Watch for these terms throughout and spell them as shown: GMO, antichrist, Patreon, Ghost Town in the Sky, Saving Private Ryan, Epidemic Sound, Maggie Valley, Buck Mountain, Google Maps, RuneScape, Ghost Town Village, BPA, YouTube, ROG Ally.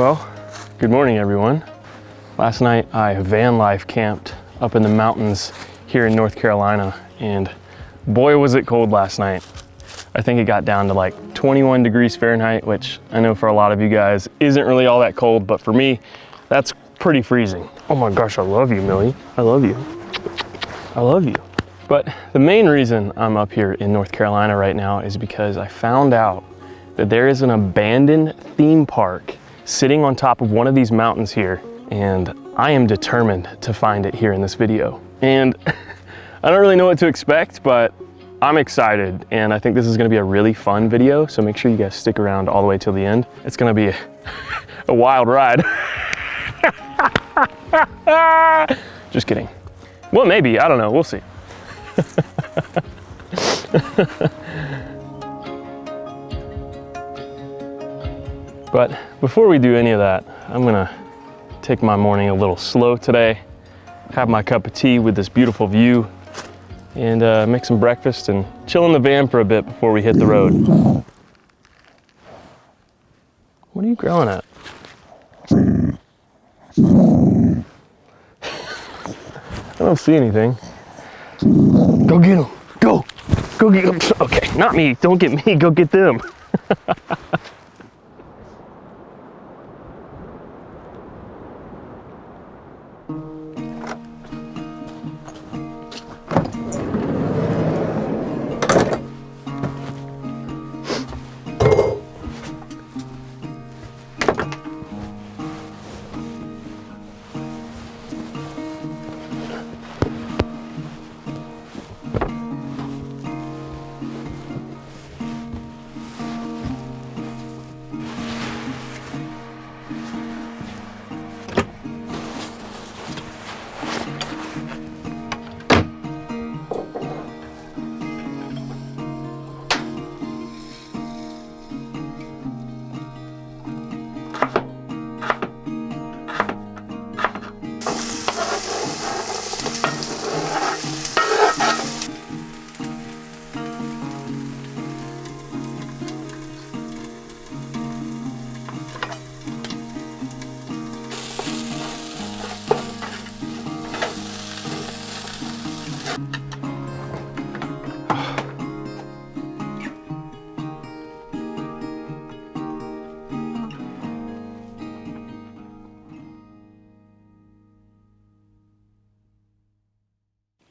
Well, good morning, everyone. Last night I van life camped up in the mountains here in North Carolina, and boy was it cold last night. I think it got down to like 21 degrees Fahrenheit, which I know for a lot of you guys isn't really all that cold, but for me, that's pretty freezing. Oh my gosh, I love you, Millie. I love you. I love you. But the main reason I'm up here in North Carolina right now is because I found out that there is an abandoned theme park sitting on top of one of these mountains here, and I am determined to find it here in this video. And I don't really know what to expect, but I'm excited, and I think this is gonna be a really fun video, so make sure you guys stick around all the way till the end. It's gonna be a wild ride. Just kidding. Well, maybe, I don't know, we'll see. But before we do any of that, I'm gonna take my morning a little slow today, have my cup of tea with this beautiful view, and make some breakfast and chill in the van for a bit before we hit the road. What are you growling at? I don't see anything. Go get them, go! Go get them, okay, not me, don't get me, go get them.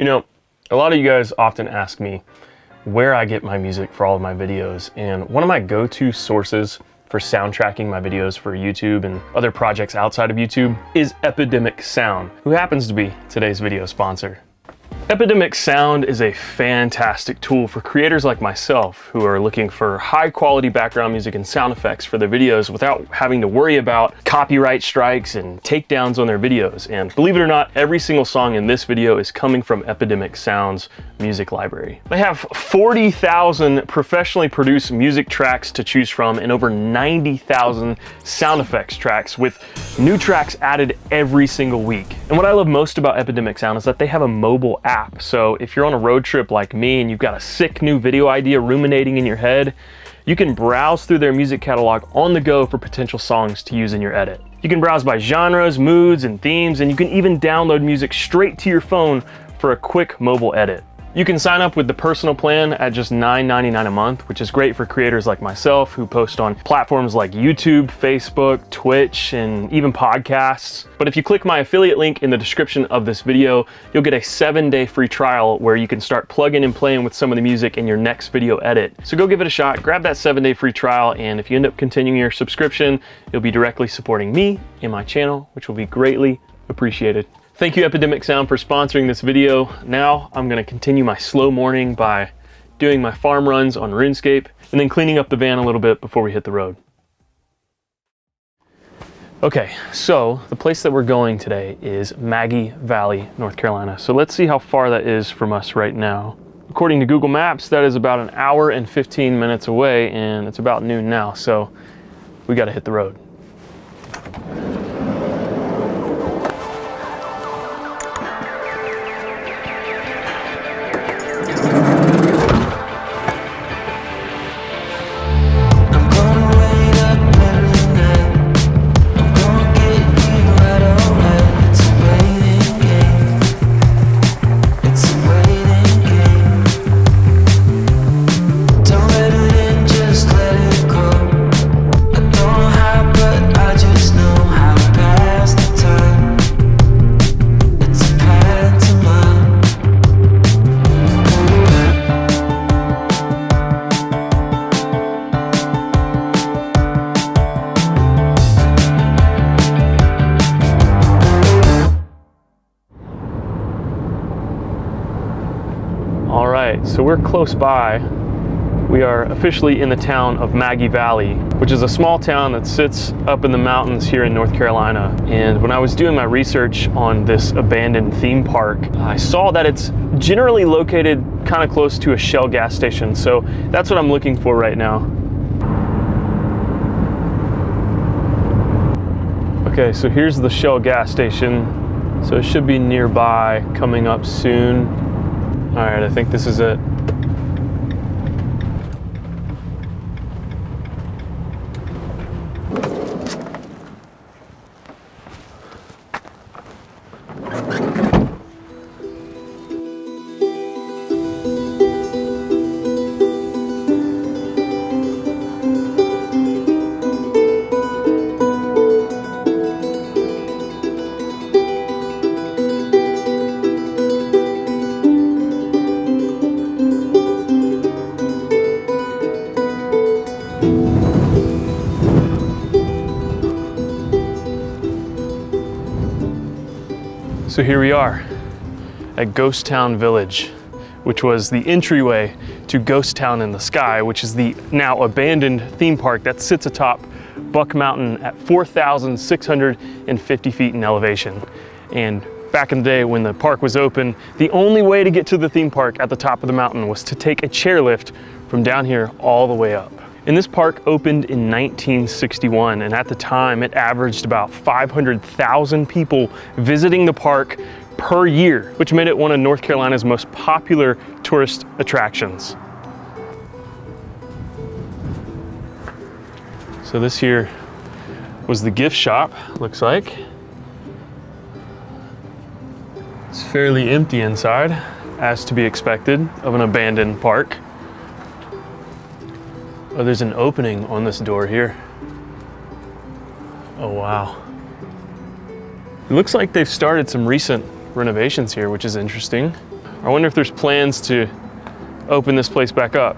You know, a lot of you guys often ask me where I get my music for all of my videos, and one of my go-to sources for soundtracking my videos for YouTube and other projects outside of YouTube is Epidemic Sound, who happens to be today's video sponsor. Epidemic Sound is a fantastic tool for creators like myself who are looking for high-quality background music and sound effects for their videos without having to worry about copyright strikes and takedowns on their videos. And believe it or not, every single song in this video is coming from Epidemic Sound's music library. They have 40,000 professionally produced music tracks to choose from and over 90,000 sound effects tracks with new tracks added every single week. And what I love most about Epidemic Sound is that they have a mobile app. So if you're on a road trip like me and you've got a sick new video idea ruminating in your head, you can browse through their music catalog on the go for potential songs to use in your edit. You can browse by genres, moods, and themes, and you can even download music straight to your phone for a quick mobile edit. You can sign up with the personal plan at just $9.99 a month, which is great for creators like myself who post on platforms like YouTube, Facebook, Twitch, and even podcasts. But if you click my affiliate link in the description of this video, you'll get a 7-day free trial where you can start plugging and playing with some of the music in your next video edit. So go give it a shot, grab that 7-day free trial, and if you end up continuing your subscription, you'll be directly supporting me and my channel, which will be greatly appreciated. Thank you, Epidemic Sound, for sponsoring this video. Now I'm gonna continue my slow morning by doing my farm runs on RuneScape and then cleaning up the van a little bit before we hit the road. Okay, so the place that we're going today is Maggie Valley, North Carolina. So let's see how far that is from us right now. According to Google Maps, that is about an hour and 15 minutes away, and it's about noon now, so we gotta hit the road. So we're close by. We are officially in the town of Maggie Valley, which is a small town that sits up in the mountains here in North Carolina. And when I was doing my research on this abandoned theme park, I saw that it's generally located kind of close to a Shell gas station. So that's what I'm looking for right now. Okay, so here's the Shell gas station. So it should be nearby coming up soon. All right, I think this is it. So here we are at Ghost Town Village, which was the entryway to Ghost Town in the Sky, which is the now abandoned theme park that sits atop Buck Mountain at 4,650 feet in elevation. And back in the day when the park was open, the only way to get to the theme park at the top of the mountain was to take a chairlift from down here all the way up. And this park opened in 1961, and at the time it averaged about 500,000 people visiting the park per year, which made it one of North Carolina's most popular tourist attractions. So this here was the gift shop, looks like. It's fairly empty inside, as to be expected of an abandoned park. Oh, there's an opening on this door here. Oh, wow. It looks like they've started some recent renovations here, which is interesting. I wonder if there's plans to open this place back up.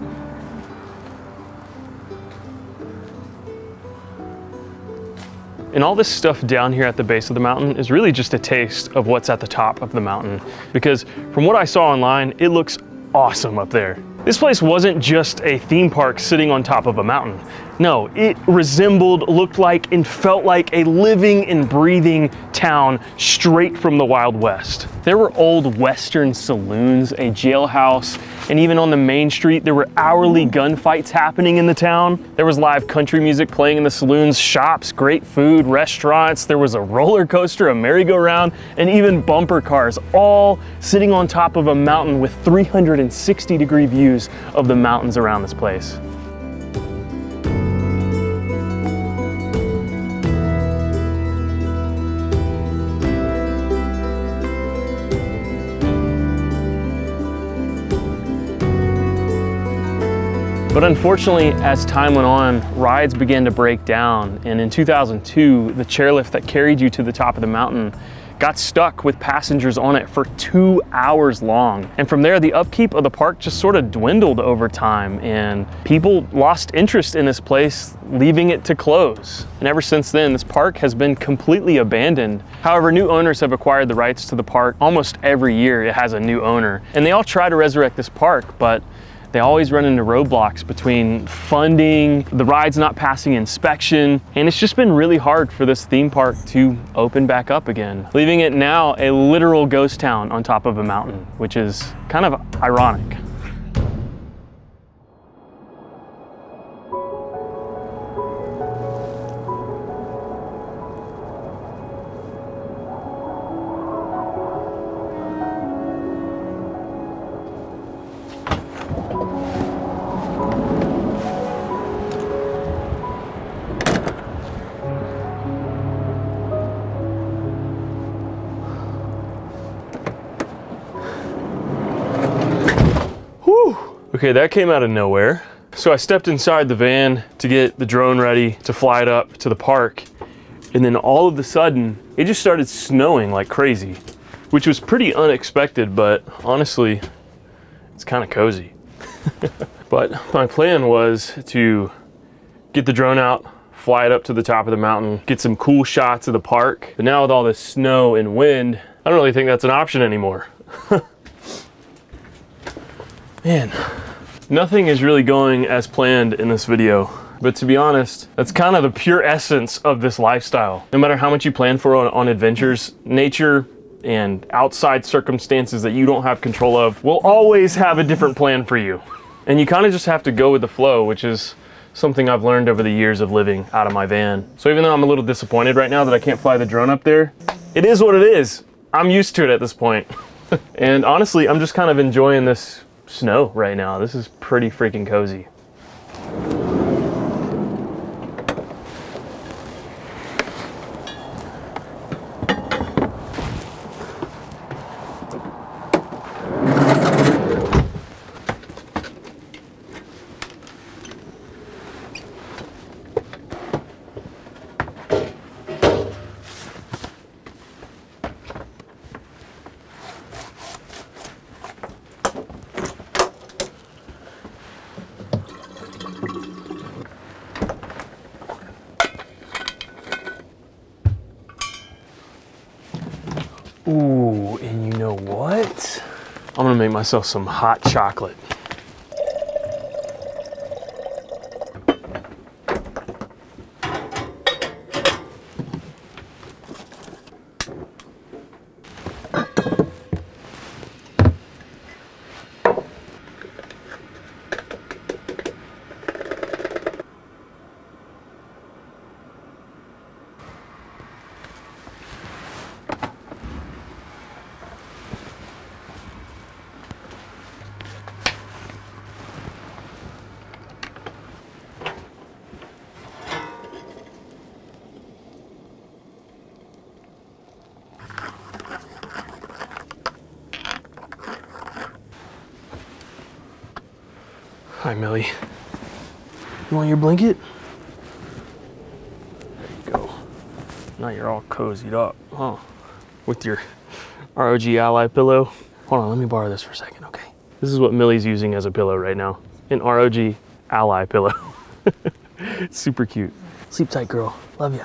And all this stuff down here at the base of the mountain is really just a taste of what's at the top of the mountain, because from what I saw online, it looks awesome up there. This place wasn't just a theme park sitting on top of a mountain. No, it resembled, looked like, and felt like a living and breathing town straight from the Wild West. There were old Western saloons, a jailhouse, and even on the main street, there were hourly gunfights happening in the town. There was live country music playing in the saloons, shops, great food, restaurants. There was a roller coaster, a merry-go-round, and even bumper cars, all sitting on top of a mountain with 360-degree views of the mountains around this place. But unfortunately, as time went on, rides began to break down. And in 2002, the chairlift that carried you to the top of the mountain got stuck with passengers on it for 2 hours long. And from there, the upkeep of the park just sort of dwindled over time, and people lost interest in this place, leaving it to close. And ever since then, this park has been completely abandoned. However, new owners have acquired the rights to the park. Almost every year, it has a new owner. And they all try to resurrect this park, but they always run into roadblocks between funding, the rides not passing inspection, and it's just been really hard for this theme park to open back up again, leaving it now a literal ghost town on top of a mountain, which is kind of ironic. Okay, that came out of nowhere. So I stepped inside the van to get the drone ready to fly it up to the park. And then all of a sudden, it just started snowing like crazy, which was pretty unexpected, but honestly, it's kind of cozy. But my plan was to get the drone out, fly it up to the top of the mountain, get some cool shots of the park. But now with all this snow and wind, I don't really think that's an option anymore. Man, nothing is really going as planned in this video. But to be honest, that's kind of the pure essence of this lifestyle. No matter how much you plan for on adventures, nature and outside circumstances that you don't have control of will always have a different plan for you. And you kind of just have to go with the flow, which is something I've learned over the years of living out of my van. So even though I'm a little disappointed right now that I can't fly the drone up there, it is what it is. I'm used to it at this point. And honestly, I'm just kind of enjoying this snow right now. This is pretty freaking cozy. Ooh, and you know what? I'm gonna make myself some hot chocolate. Hi, Millie. You want your blanket? There you go. Now you're all cozied up, huh? With your ROG Ally pillow. Hold on, let me borrow this for a second, okay? This is what Millie's using as a pillow right now. An ROG Ally pillow. It's super cute. Sleep tight, girl. Love ya.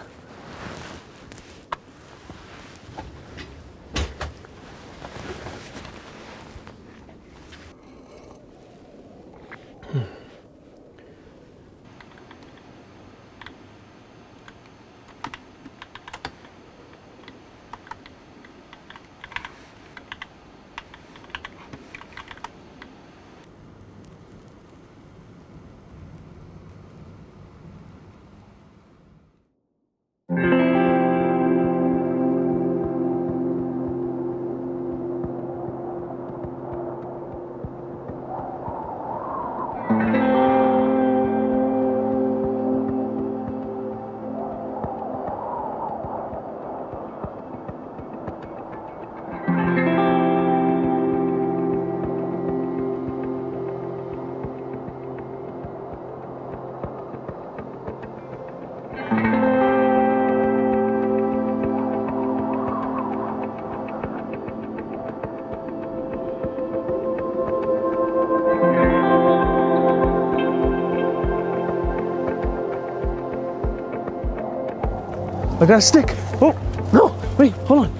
I got a stick. Oh, no, wait, hold on.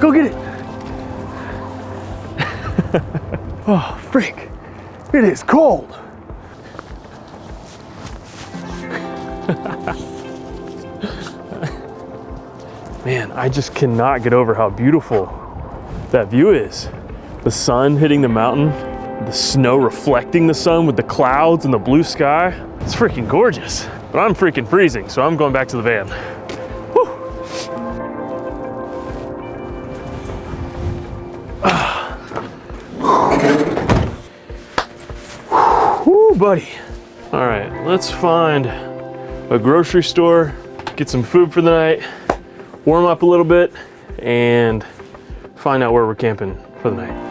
Go get it. Oh, frick. It is cold. Man, I just cannot get over how beautiful that view is. The sun hitting the mountain, the snow reflecting the sun with the clouds and the blue sky. It's freaking gorgeous. But I'm freaking freezing, so I'm going back to the van. Whew. Whew, buddy. All right, let's find a grocery store, get some food for the night, warm up a little bit, and find out where we're camping for the night.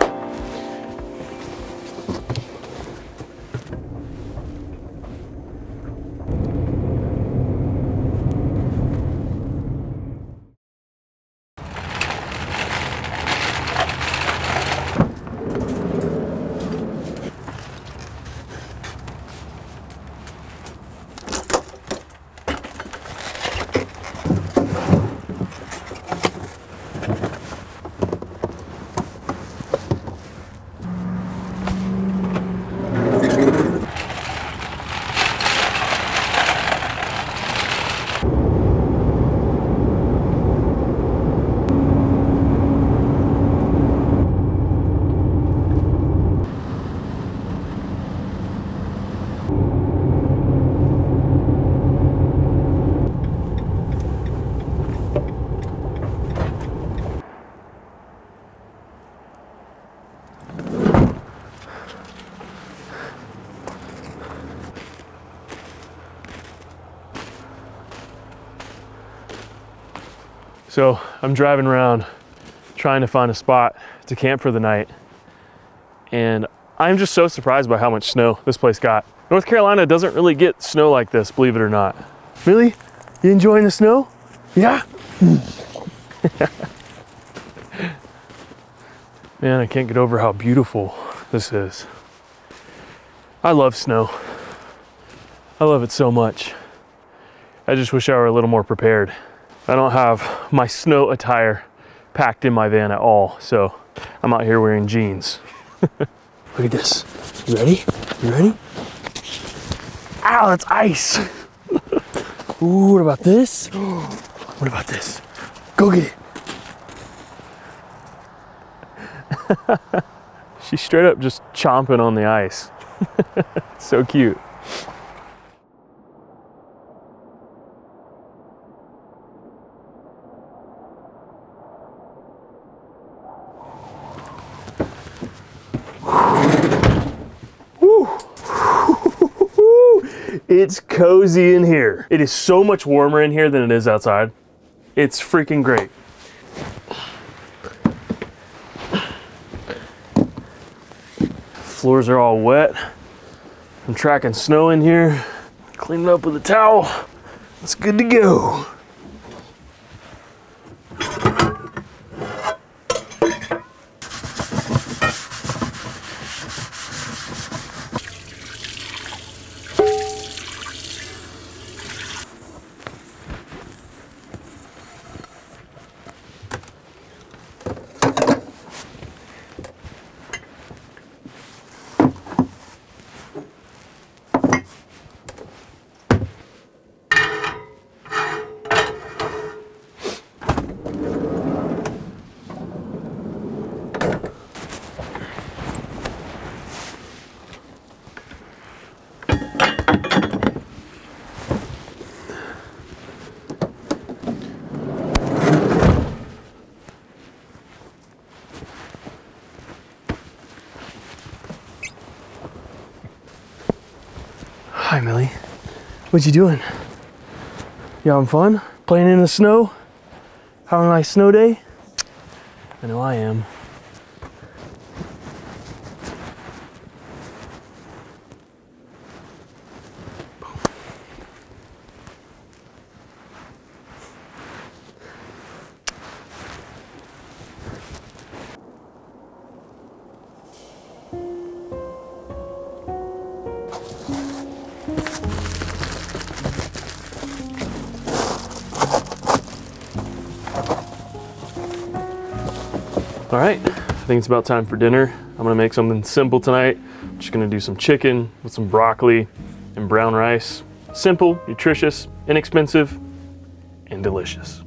So I'm driving around trying to find a spot to camp for the night, and I'm just so surprised by how much snow this place got. North Carolina doesn't really get snow like this, believe it or not. Really? You enjoying the snow? Yeah? Man, I can't get over how beautiful this is. I love snow. I love it so much. I just wish I were a little more prepared. I don't have my snow attire packed in my van at all, so I'm out here wearing jeans. Look at this. You ready? You ready? Ow, that's ice. Ooh, what about this? What about this? Go get it. She's straight up just chomping on the ice. So cute. It's cozy in here. It is so much warmer in here than it is outside. It's freaking great. Floors are all wet. I'm tracking snow in here. Clean it up with a towel. It's good to go. Hi, Millie. What you doing? You having fun? Playing in the snow? Having a nice snow day? I know I am. All right, I think it's about time for dinner. I'm gonna make something simple tonight. I'm just gonna do some chicken with some broccoli and brown rice. Simple, nutritious, inexpensive, and delicious.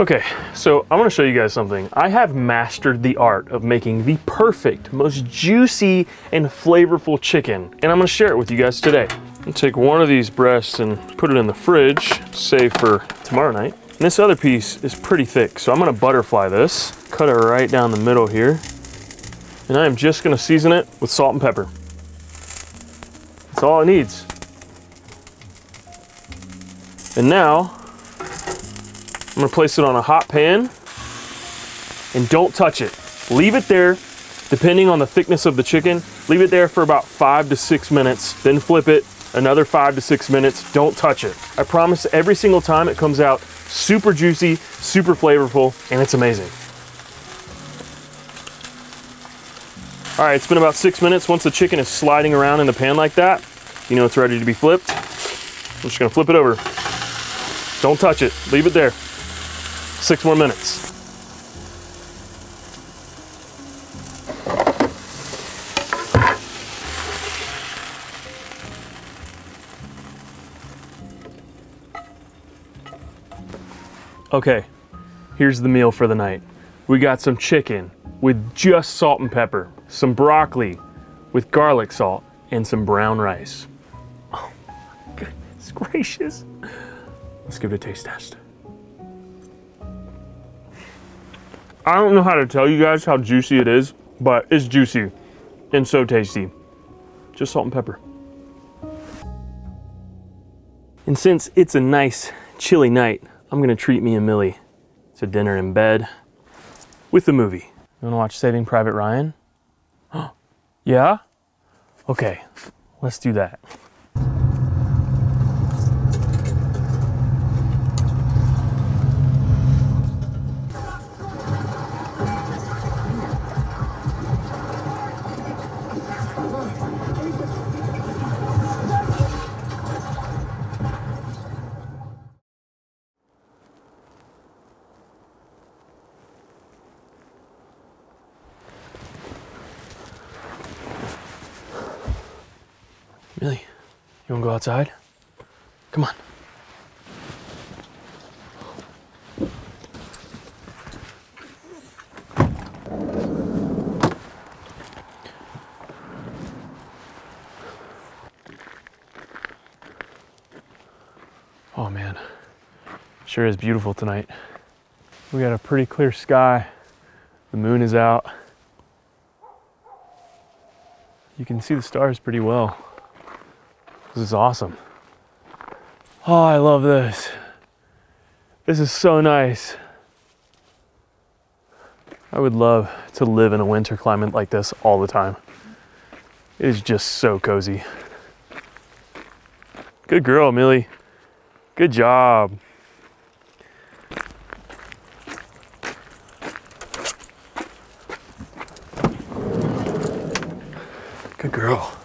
Okay, so I'm gonna show you guys something. I have mastered the art of making the perfect, most juicy and flavorful chicken, and I'm gonna share it with you guys today. I'm gonna take one of these breasts and put it in the fridge, save for tomorrow night. And this other piece is pretty thick, so I'm gonna butterfly this, cut it right down the middle here, and I am just gonna season it with salt and pepper. That's all it needs. And now, I'm gonna place it on a hot pan and don't touch it. Leave it there, depending on the thickness of the chicken, leave it there for about 5 to 6 minutes, then flip it another 5 to 6 minutes. Don't touch it. I promise every single time it comes out super juicy, super flavorful, and it's amazing. All right, it's been about 6 minutes. Once the chicken is sliding around in the pan like that, you know it's ready to be flipped. I'm just gonna flip it over. Don't touch it, leave it there. 6 more minutes. Okay, here's the meal for the night. We got some chicken with just salt and pepper, some broccoli with garlic salt, and some brown rice. Oh my goodness gracious. Let's give it a taste test. I don't know how to tell you guys how juicy it is, but it's juicy and so tasty. Just salt and pepper. And since it's a nice chilly night, I'm gonna treat me and Millie to dinner in bed with a movie. You wanna watch Saving Private Ryan? Yeah? Okay, let's do that. Really? You wanna go outside? Come on. Oh man, sure is beautiful tonight. We got a pretty clear sky. The moon is out. You can see the stars pretty well. This is awesome. Oh, I love this. This is so nice. I would love to live in a winter climate like this all the time. It is just so cozy. Good girl, Millie. Good job. Good girl.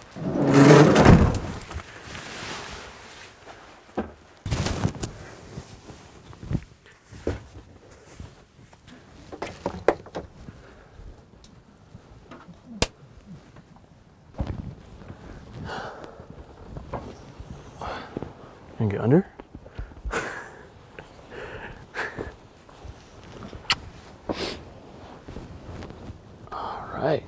And get under. All right.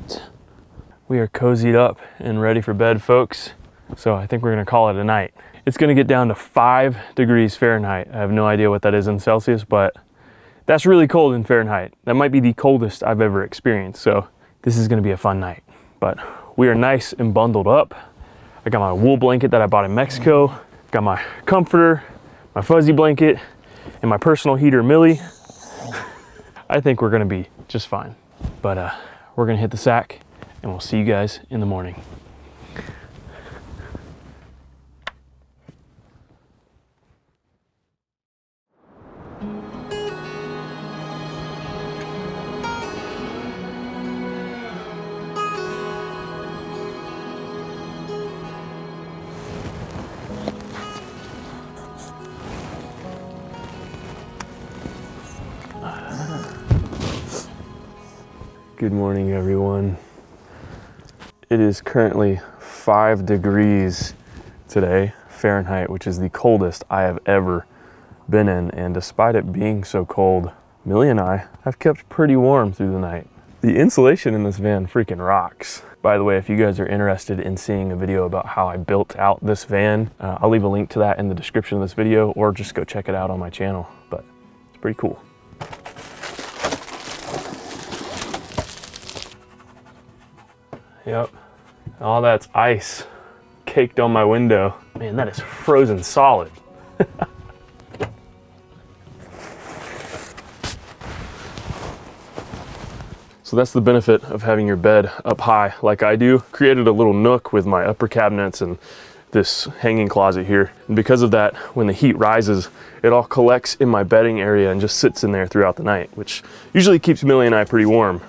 We are cozied up and ready for bed, folks. So I think we're gonna call it a night. It's gonna get down to 5 degrees Fahrenheit. I have no idea what that is in Celsius, but that's really cold in Fahrenheit. That might be the coldest I've ever experienced. So this is gonna be a fun night, but we are nice and bundled up. I got my wool blanket that I bought in Mexico. Got my comforter, my fuzzy blanket, and my personal heater, Millie. I think we're gonna be just fine. But we're gonna hit the sack and we'll see you guys in the morning. Good morning, everyone. It is currently 5 degrees today, Fahrenheit, which is the coldest I have ever been in. And despite it being so cold, Millie and I have kept pretty warm through the night. The insulation in this van freaking rocks. By the way, if you guys are interested in seeing a video about how I built out this van, I'll leave a link to that in the description of this video, or just go check it out on my channel, but it's pretty cool. Yep, all that's ice caked on my window. Man, that is frozen solid. So that's the benefit of having your bed up high like I do. Created a little nook with my upper cabinets and this hanging closet here. And because of that, when the heat rises, it all collects in my bedding area and just sits in there throughout the night, which usually keeps Millie and I pretty warm.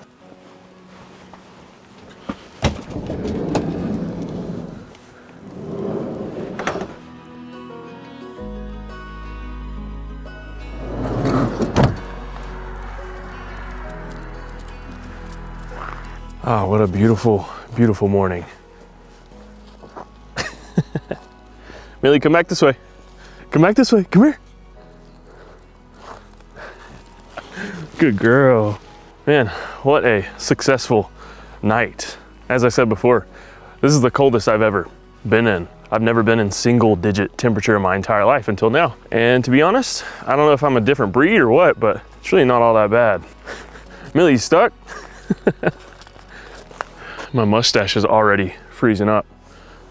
Oh, what a beautiful, beautiful morning. Millie, come back this way. Come back this way, come here. Good girl. Man, what a successful night. As I said before, this is the coldest I've ever been in. I've never been in single digit temperature in my entire life until now. And to be honest, I don't know if I'm a different breed or what, but it's really not all that bad. Millie, you stuck? My mustache is already freezing up.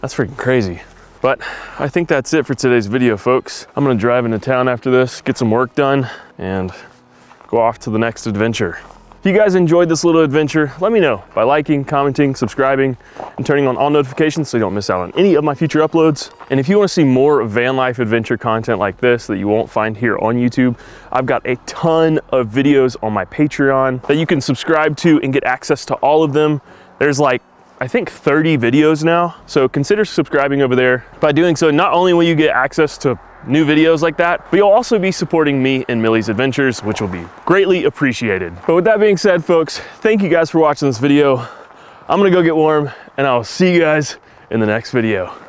That's freaking crazy. But I think that's it for today's video, folks. I'm gonna drive into town after this, get some work done, and go off to the next adventure. If you guys enjoyed this little adventure, let me know by liking, commenting, subscribing, and turning on all notifications so you don't miss out on any of my future uploads. And if you want to see more van life adventure content like this that you won't find here on YouTube, I've got a ton of videos on my Patreon that you can subscribe to and get access to all of them. There's like, I think 30 videos now, so consider subscribing over there. By doing so, not only will you get access to new videos like that, but you'll also be supporting me and Millie's adventures, which will be greatly appreciated. But with that being said, folks, thank you guys for watching this video. I'm gonna go get warm, and I'll see you guys in the next video.